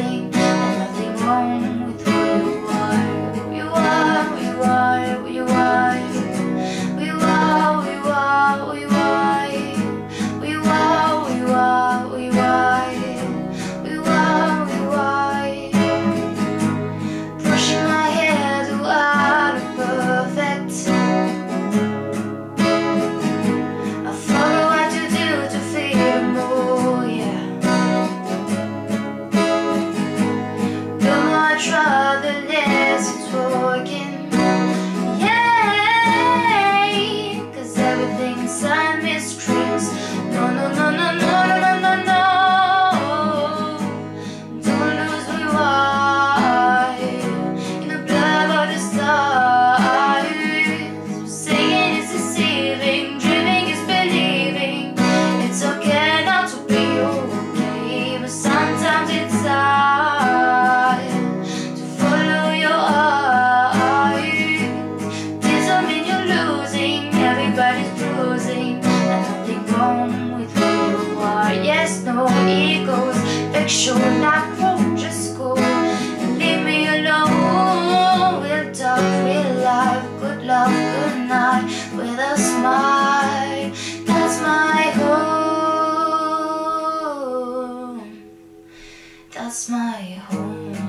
nothing, nothing wrong with who you are. You are, you are, you are. We are, we are, we are. We are, we are, we are. We are, we are. Pushing my head to out of perfect. I follow what you do to feel more, yeah. The more I try, the less it's working. Inside me screams, no, no, no, no, no, no, no, no. Don't lose me wide in the blood of the stars. Singing is deceiving, dreaming is believing. It's okay not to be okay, but sometimes it's hard to follow your eyes. Doesn't mean you're losing. Everybody's losing, nothing wrong with who you are. Yes, no egos, fake show, not from just school. Leave me alone. We'll talk real life, good love, good night, with a smile. That's my home. That's my home.